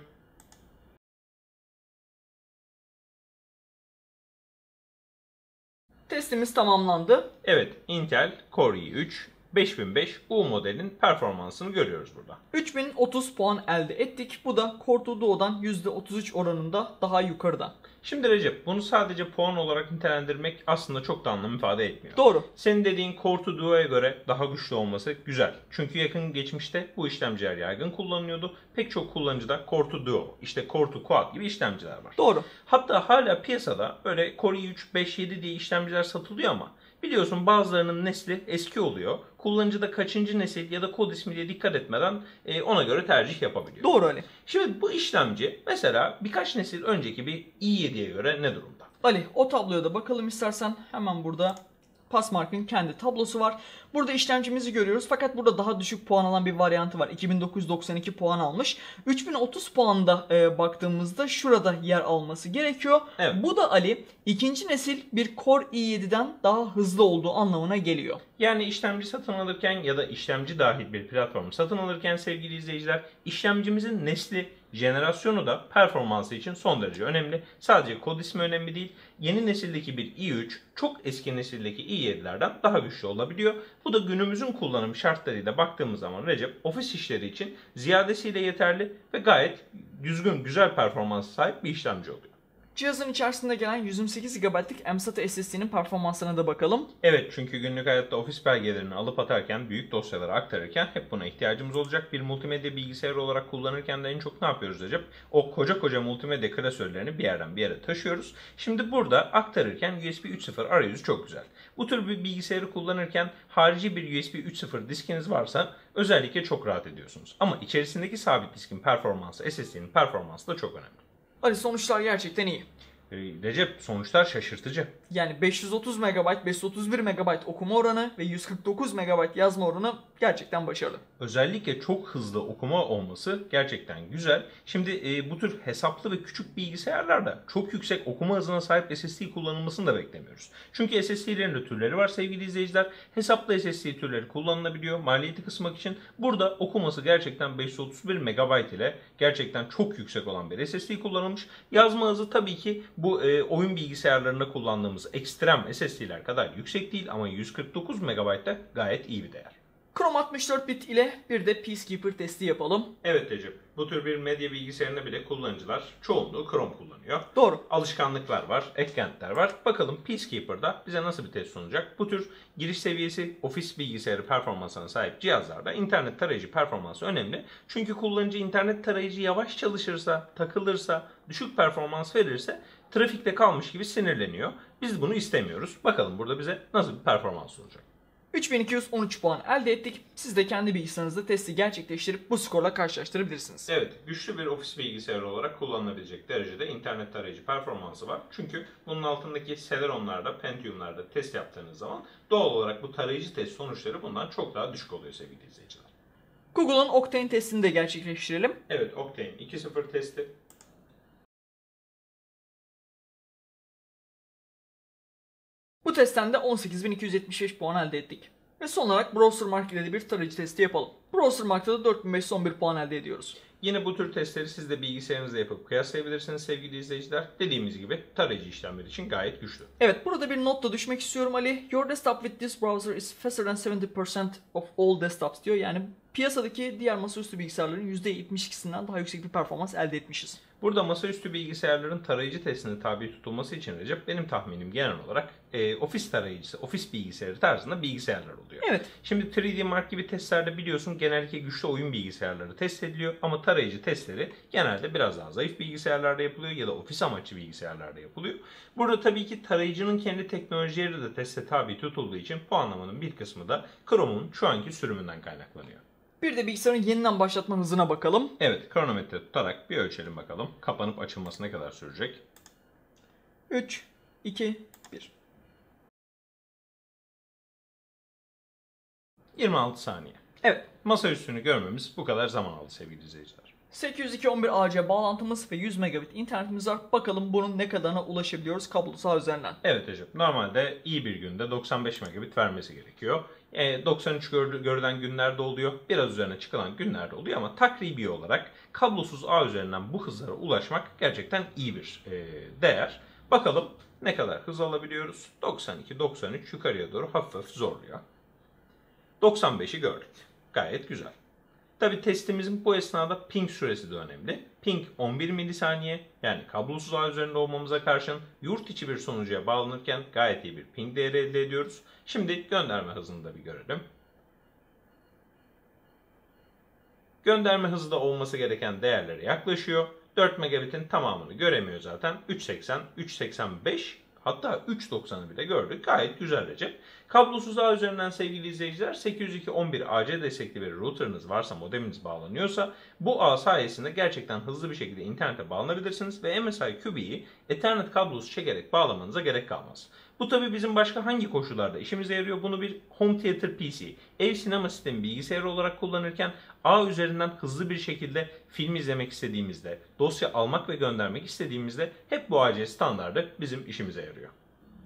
Testimiz tamamlandı. Evet, Intel Core i3 5005U modelin performansını görüyoruz burada. 3030 puan elde ettik. Bu da Core i5'dan %33 oranında daha yukarıda. Şimdi Recep, bunu sadece puan olarak nitelendirmek aslında çok da anlam ifade etmiyor. Doğru. Senin dediğin Core i5'e göre daha güçlü olması güzel. Çünkü yakın geçmişte bu işlemciler yaygın kullanılıyordu. Pek çok kullanıcıda Core i5, işte Core i5 gibi işlemciler var. Doğru. Hatta hala piyasada böyle Core i3 57 diye işlemciler satılıyor ama biliyorsun bazılarının nesli eski oluyor. Kullanıcı da kaçıncı nesil ya da kod ismi diye dikkat etmeden ona göre tercih yapabiliyor. Doğru öyle. Şimdi bu işlemci mesela birkaç nesil önceki bir i7'ye göre ne durumda? Ali, o tabloya da bakalım istersen. Hemen burada Passmark'ın kendi tablosu var. Burada işlemcimizi görüyoruz fakat burada daha düşük puan alan bir varyantı var. 2992 puan almış. 3030 puanda baktığımızda şurada yer alması gerekiyor. Evet. Bu da Ali, ikinci nesil bir Core i7'den daha hızlı olduğu anlamına geliyor. Yani işlemci satın alırken ya da işlemci dahil bir platformu satın alırken sevgili izleyiciler, işlemcimizin nesli, jenerasyonu da performansı için son derece önemli. Sadece kod ismi önemli değil. Yeni nesildeki bir i3 çok eski nesildeki i7'lerden daha güçlü olabiliyor. Bu da günümüzün kullanım şartlarıyla baktığımız zaman Recep, ofis işleri için ziyadesiyle yeterli ve gayet düzgün, güzel performansa sahip bir işlemci oluyor. Cihazın içerisinde gelen 128 GB'lık M-SATA SSD'nin performansına da bakalım. Evet, çünkü günlük hayatta ofis belgelerini alıp atarken, büyük dosyaları aktarırken hep buna ihtiyacımız olacak. Bir multimedya bilgisayarı olarak kullanırken de en çok ne yapıyoruz Recep? O koca koca multimedya klasörlerini bir yerden bir yere taşıyoruz. Şimdi burada aktarırken USB 3.0 arayüzü çok güzel. Bu tür bir bilgisayarı kullanırken harici bir USB 3.0 diskiniz varsa özellikle çok rahat ediyorsunuz. Ama içerisindeki sabit diskin performansı, SSD'nin performansı da çok önemli. Ali, sonuçlar gerçekten iyi. Recep, sonuçlar şaşırtıcı. Yani 530 MB, 531 MB okuma oranı ve 149 MB yazma oranı gerçekten başarılı. Özellikle çok hızlı okuma olması gerçekten güzel. Şimdi bu tür hesaplı ve küçük bilgisayarlarda çok yüksek okuma hızına sahip SSD kullanılmasını da beklemiyoruz. Çünkü SSD'lerin de türleri var sevgili izleyiciler. Hesaplı SSD türleri kullanılabiliyor maliyeti kısmak için. Burada okuması gerçekten 531 MB ile gerçekten çok yüksek olan bir SSD kullanılmış. Yazma hızı tabii ki bu oyun bilgisayarlarında kullandığımız ekstrem SSD'ler kadar yüksek değil ama 149 MB da gayet iyi bir değer. Chrome 64 bit ile bir de Peacekeeper testi yapalım. Evet Recep, bu tür bir medya bilgisayarında bile kullanıcılar çoğunluğu Chrome kullanıyor. Doğru. Alışkanlıklar var, eklentiler var. Bakalım Peacekeeper'da bize nasıl bir test sunacak? Bu tür giriş seviyesi ofis bilgisayarı performansına sahip cihazlarda internet tarayıcı performansı önemli. Çünkü kullanıcı internet tarayıcı yavaş çalışırsa, takılırsa, düşük performans verirse trafikte kalmış gibi sinirleniyor. Biz bunu istemiyoruz. Bakalım burada bize nasıl bir performans sunacak? 3213 puan elde ettik. Siz de kendi bilgisayarınızda testi gerçekleştirip bu skorla karşılaştırabilirsiniz. Evet, güçlü bir ofis bilgisayarı olarak kullanılabilecek derecede internet tarayıcı performansı var. Çünkü bunun altındaki Celeron'larda, Pentium'larda test yaptığınız zaman doğal olarak bu tarayıcı test sonuçları bundan çok daha düşük oluyor sevgili izleyiciler. Google'ın Octane testini de gerçekleştirelim. Evet, Octane 2.0 testi. Bu testten de 18.275 puan elde ettik. Ve son olarak BrowserMark ile de bir tarayıcı testi yapalım. BrowserMark'ta da 4511 puan elde ediyoruz. Yine bu tür testleri siz de bilgisayarınızda yapıp kıyaslayabilirsiniz sevgili izleyiciler. Dediğimiz gibi tarayıcı işlemleri için gayet güçlü. Evet, burada bir not da düşmek istiyorum Ali. Your desktop with this browser is faster than 70% of all desktops diyor. Yani piyasadaki diğer masaüstü bilgisayarların %72'sinden daha yüksek bir performans elde etmişiz. Burada masaüstü bilgisayarların tarayıcı testine tabi tutulması için Recep, benim tahminim genel olarak ofis tarayıcısı, ofis bilgisayarı tarzında bilgisayarlar oluyor. Evet. Şimdi 3DMark gibi testlerde biliyorsun genellikle güçlü oyun bilgisayarları test ediliyor ama tarayıcı testleri genelde biraz daha zayıf bilgisayarlarda yapılıyor ya da ofis amaçlı bilgisayarlarda yapılıyor. Burada tabii ki tarayıcının kendi teknolojileri de teste tabi tutulduğu için puanlamanın bir kısmı da Chrome'un şu anki sürümünden kaynaklanıyor. Bir de bilgisayarın yeniden başlatma hızına bakalım. Evet, kronometre tutarak bir ölçelim bakalım. Kapanıp açılması ne kadar sürecek? 3, 2, 1. 26 saniye. Evet. Masaüstünü görmemiz bu kadar zaman aldı sevgili izleyiciler. 802.11ac bağlantımız ve 100 megabit internetimiz var. Bakalım bunun ne kadarına ulaşabiliyoruz kablosuz ağ üzerinden. Evet hocam. Normalde iyi bir günde 95 megabit vermesi gerekiyor. 93 görülen günlerde oluyor. Biraz üzerine çıkılan günlerde oluyor ama takribi olarak kablosuz ağ üzerinden bu hızlara ulaşmak gerçekten iyi bir değer. Bakalım ne kadar hız alabiliyoruz. 92-93 yukarıya doğru hafif zorluyor. 95'i gördük. Gayet güzel. Tabi testimizin bu esnada ping süresi de önemli. Ping 11 milisaniye, yani kablosuz ağ üzerinde olmamıza karşın yurt içi bir sunucuya bağlanırken gayet iyi bir ping değeri elde ediyoruz. Şimdi gönderme hızını da bir görelim. Gönderme hızı da olması gereken değerlere yaklaşıyor. 4 megabitin tamamını göremiyor zaten. 3.80, 3.85, hatta 3.90'ı bile gördük. Gayet güzel Recep. Kablosuz ağ üzerinden sevgili izleyiciler 802.11ac destekli bir routerınız varsa, modeminiz bağlanıyorsa bu ağ sayesinde gerçekten hızlı bir şekilde internete bağlanabilirsiniz ve MSI Cubi'yi Ethernet kablosu çekerek bağlamanıza gerek kalmaz. Bu tabi bizim başka hangi koşullarda işimize yarıyor? Bunu bir Home Theater PC, ev sinema sistemi bilgisayarı olarak kullanırken ağ üzerinden hızlı bir şekilde film izlemek istediğimizde, dosya almak ve göndermek istediğimizde hep bu AC standardı bizim işimize yarıyor.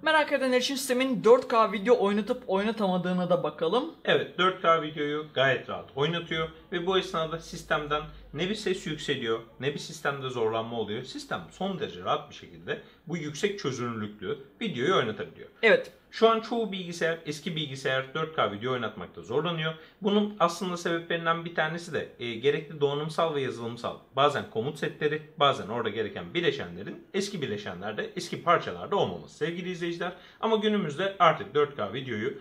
Merak edenler için sistemin 4K video oynatıp oynatamadığına da bakalım. Evet, 4K videoyu gayet rahat oynatıyor ve bu esnada sistemden ne bir ses yükseliyor ne bir sistemde zorlanma oluyor. Sistem son derece rahat bir şekilde bu yüksek çözünürlüklü videoyu oynatabiliyor. Evet. Şu an çoğu bilgisayar, eski bilgisayar 4K video oynatmakta zorlanıyor. Bunun aslında sebeplerinden bir tanesi de gerekli donanımsal ve yazılımsal, bazen komut setleri, bazen orada gereken bileşenlerin eski bileşenlerde, eski parçalarda olmaması sevgili izleyiciler. Ama günümüzde artık 4K videoyu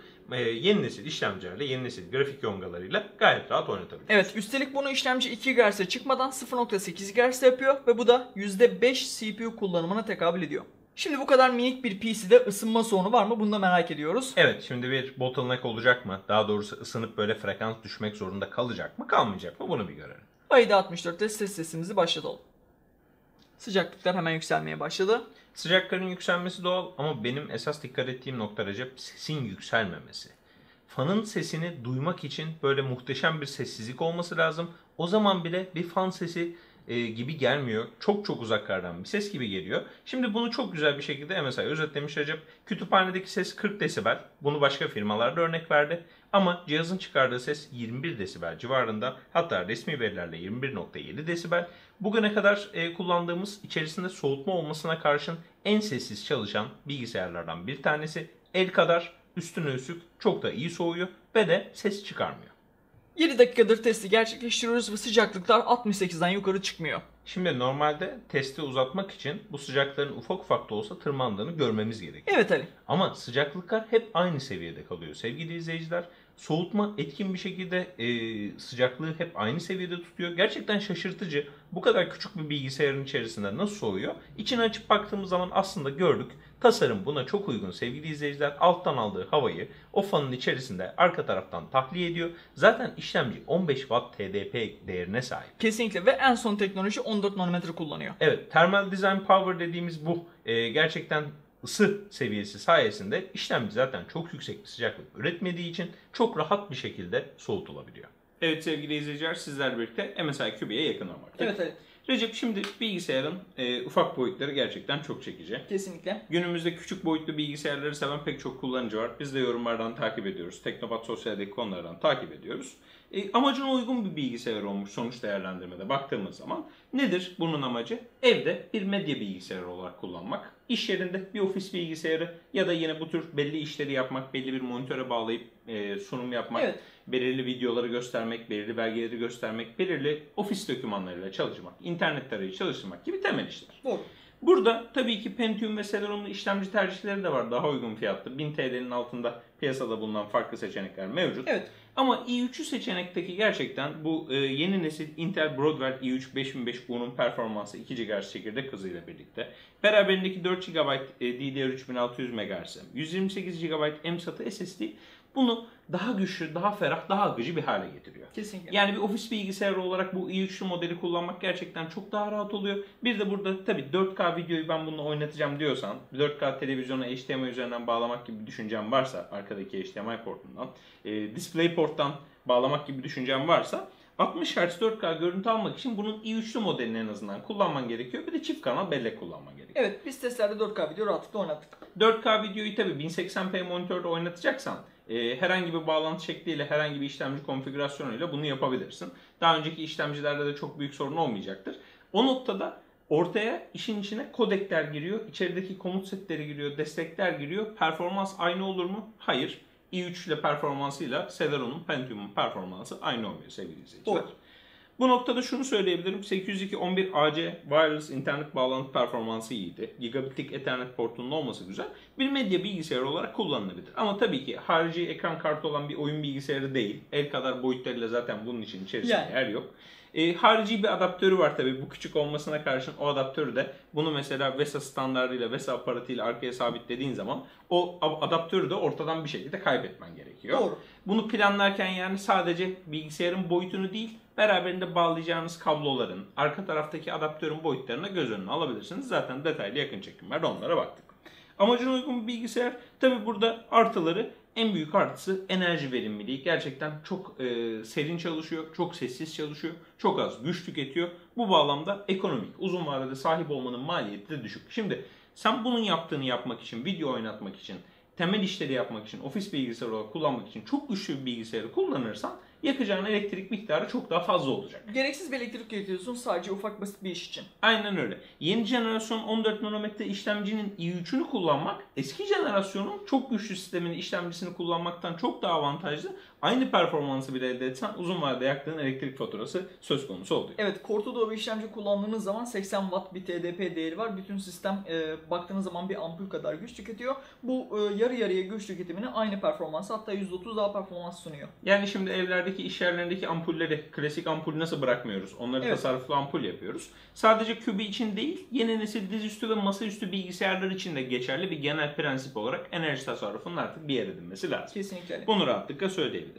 yeni nesil işlemcilerle, yeni nesil grafik yongalarıyla gayet rahat oynatabiliyoruz. Evet, üstelik bunu işlemci 2 GHz'e çıkmadan 0.8 GHz'e yapıyor ve bu da %5 CPU kullanımına tekabül ediyor. Şimdi bu kadar minik bir PC'de ısınma sorunu var mı? Bunu da merak ediyoruz. Evet, şimdi bir bottleneck olacak mı? Daha doğrusu ısınıp böyle frekans düşmek zorunda kalacak mı? Kalmayacak mı? Bunu bir görelim. AIDA 64'te ses sesimizi başlatalım. Sıcaklıklar hemen yükselmeye başladı. Sıcakların yükselmesi doğal ama benim esas dikkat ettiğim nokta Recep, sesin yükselmemesi. Fanın sesini duymak için böyle muhteşem bir sessizlik olması lazım. O zaman bile bir fan sesi gibi gelmiyor. Çok çok uzaklardan bir ses gibi geliyor. Şimdi bunu çok güzel bir şekilde MSI özetlemiş Recep. Kütüphanedeki ses 40 desibel. Bunu başka firmalarda örnek verdi. Ama cihazın çıkardığı ses 21 desibel civarında. Hatta resmi verilerle 21.7 desibel. Bugüne kadar kullandığımız, içerisinde soğutma olmasına karşın en sessiz çalışan bilgisayarlardan bir tanesi. El kadar, üstüne üstlük çok da iyi soğuyor ve de ses çıkarmıyor. 7 dakikadır testi gerçekleştiriyoruz ve sıcaklıklar 68'den yukarı çıkmıyor. Şimdi normalde testi uzatmak için bu sıcakların ufak ufak da olsa tırmandığını görmemiz gerekiyor. Evet Ali. Ama sıcaklıklar hep aynı seviyede kalıyor sevgili izleyiciler. Soğutma etkin bir şekilde sıcaklığı hep aynı seviyede tutuyor. Gerçekten şaşırtıcı. Bu kadar küçük bir bilgisayarın içerisinde nasıl soğuyor? İçini açıp baktığımız zaman aslında gördük. Tasarım buna çok uygun sevgili izleyiciler. Alttan aldığı havayı o fanın içerisinde arka taraftan tahliye ediyor. Zaten işlemci 15 Watt TDP değerine sahip. Kesinlikle ve en son teknoloji 14 nanometre kullanıyor. Evet, thermal design power dediğimiz bu. Gerçekten ısı seviyesi sayesinde işlemci zaten çok yüksek bir sıcaklık üretmediği için çok rahat bir şekilde soğutulabiliyor. Evet sevgili izleyiciler, sizler birlikte MSI Cubi'ye yakın olmaktayız. Evet, evet. Recep, şimdi bilgisayarın ufak boyutları gerçekten çok çekici. Kesinlikle. Günümüzde küçük boyutlu bilgisayarları seven pek çok kullanıcı var. Biz de yorumlardan takip ediyoruz. Teknopat sosyaldeki konulardan takip ediyoruz. Amacına uygun bir bilgisayar olmuş sonuç değerlendirmede baktığımız zaman. Nedir bunun amacı? Evde bir medya bilgisayarı olarak kullanmak. İş yerinde bir ofis bilgisayarı ya da yine bu tür belli işleri yapmak, belli bir monitöre bağlayıp sunum yapmak, evet, belirli videoları göstermek, belirli belgeleri göstermek, belirli ofis dokümanlarıyla çalışmak, internet tarayıcı çalıştırmak gibi temel işler. Doğru. Burada tabii ki Pentium ve Celeron'un işlemci tercihleri de var. Daha uygun fiyatlı. 1000 TL'nin altında piyasada bulunan farklı seçenekler mevcut. Evet. Ama i3'ü seçenekteki gerçekten bu yeni nesil Intel Broadwell i3 5005U'nun performansı 2 GHz çekirdek hızıyla birlikte, beraberindeki 4 GB DDR3 1600 MHz, 128 GB M-SATA SSD bunu daha güçlü, daha ferah, daha akıcı bir hale getiriyor. Kesinlikle. Yani bir ofis bilgisayarı olarak bu i3'lü modeli kullanmak gerçekten çok daha rahat oluyor. Bir de burada tabii 4K videoyu ben bununla oynatacağım diyorsan, 4K televizyona HDMI üzerinden bağlamak gibi bir düşüncem varsa, arkadaki HDMI portundan, DisplayPort'tan bağlamak gibi bir düşüncem varsa 60 Hz 4K görüntü almak için bunun i3'lü modelini en azından kullanman gerekiyor. Bir de çift kanal bellek kullanman gerekiyor. Evet, biz testlerde 4K video rahatlıkla oynattık. 4K videoyu tabii 1080p monitörde oynatacaksan herhangi bir bağlantı şekliyle, herhangi bir işlemci konfigürasyonuyla bunu yapabilirsin. Daha önceki işlemcilerde de çok büyük sorun olmayacaktır. O noktada ortaya, işin içine kodekler giriyor, içerideki komut setleri giriyor, destekler giriyor. Performans aynı olur mu? Hayır. i3 ile performansıyla Celeron'un, Pentium'un performansı aynı olmuyor sevgili izleyiciler. Doğru. Bu noktada şunu söyleyebilirim. 802.11ac wireless internet bağlantı performansı iyiydi. Gigabitlik Ethernet portunun olması güzel. Bir medya bilgisayarı olarak kullanılabilir. Ama tabii ki harici ekran kartı olan bir oyun bilgisayarı değil. El kadar boyutlarıyla zaten bunun için içerisinde yer yok. Harici bir adaptörü var tabii. Bu küçük olmasına karşın o adaptörü de bunu mesela VESA standartıyla, VESA aparatıyla arkaya sabitlediğin zaman o adaptörü de ortadan bir şekilde kaybetmen gerekiyor. Doğru. Bunu planlarken yani sadece bilgisayarın boyutunu değil, beraberinde bağlayacağınız kabloların, arka taraftaki adaptörün boyutlarına göz önüne alabilirsiniz. Zaten detaylı yakın çekimlerde onlara baktık. Amacına uygun bir bilgisayar. Tabii burada artıları, en büyük artısı enerji verimliliği. Gerçekten çok serin çalışıyor, çok sessiz çalışıyor, çok az güç tüketiyor. Bu bağlamda ekonomik, uzun vadede sahip olmanın maliyeti de düşük. Şimdi sen bunun yaptığını yapmak için, video oynatmak için, temel işleri yapmak için, ofis bilgisayarı olarak kullanmak için çok güçlü bir bilgisayarı kullanırsan yakacağın elektrik miktarı çok daha fazla olacak. Gereksiz bir elektrik üretiyorsun sadece ufak basit bir iş için. Aynen öyle. Yeni jenerasyon 14 nanometre işlemcinin i3'ünü kullanmak, eski jenerasyonun çok güçlü sistemin işlemcisini kullanmaktan çok daha avantajlı. Aynı performansı bile elde etsen uzun vadede yaktığın elektrik faturası söz konusu oluyor. Evet, Cortado bir işlemci kullandığınız zaman 80 Watt bir TDP değeri var. Bütün sistem baktığınız zaman bir ampul kadar güç tüketiyor. Bu yarı yarıya güç tüketimine aynı performansı, hatta %30 daha performans sunuyor. Yani şimdi evlerdeki, iş yerlerindeki ampulleri, klasik ampul nasıl bırakmıyoruz? Onları evet, tasarruflu ampul yapıyoruz. Sadece Cubi için değil, yeni nesil dizüstü ve masaüstü bilgisayarlar için de geçerli bir genel prensip olarak enerji tasarrufunun artık bir yer edinmesi lazım. Kesinlikle. Bunu rahatlıkla söyleyebilirim.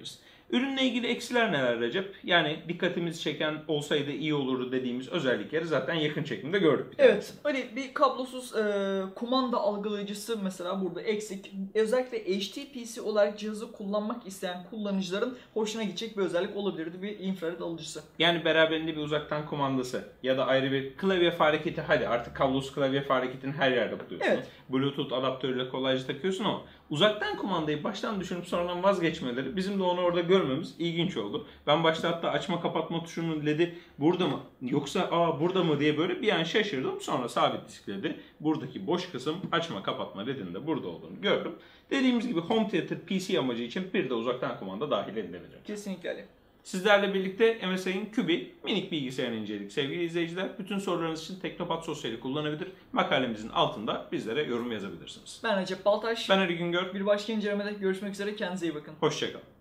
Ürünle ilgili eksiler neler Recep? Yani dikkatimizi çeken, olsaydı iyi olurdu dediğimiz özellikleri zaten yakın çekimde gördük. Evet. Hani bir kablosuz kumanda algılayıcısı mesela burada eksik. Özellikle HTPC olarak cihazı kullanmak isteyen kullanıcıların hoşuna gidecek bir özellik olabilirdi. Bir infrared alıcısı. Yani beraberinde bir uzaktan kumandası ya da ayrı bir klavye hareketi. Hadi artık kablosuz klavye hareketini her yerde buluyorsun. Evet. Bluetooth adaptörüyle kolayca takıyorsun ama uzaktan kumandayı baştan düşünüp sonradan vazgeçmeleri, bizim de onu orada görmemiz ilginç oldu. Ben başta hatta açma kapatma tuşunun LED'i burada mı yoksa burada mı diye böyle bir an şaşırdım. Sonra sabit disk LED'i, buradaki boş kısım açma kapatma LED'in de burada olduğunu gördüm. Dediğimiz gibi Home Theater PC amacı için bir de uzaktan kumanda dahil edilebilir. Kesinlikle öyle. Sizlerle birlikte MSI'nin Cubi minik bilgisayarını inceledik sevgili izleyiciler. Bütün sorularınız için Teknopat Sosyal'i kullanabilir. Makalemizin altında bizlere yorum yazabilirsiniz. Ben Recep Baltaş. Ben Ali Güngör. Bir başka incelemede görüşmek üzere. Kendinize iyi bakın. Hoşçakalın.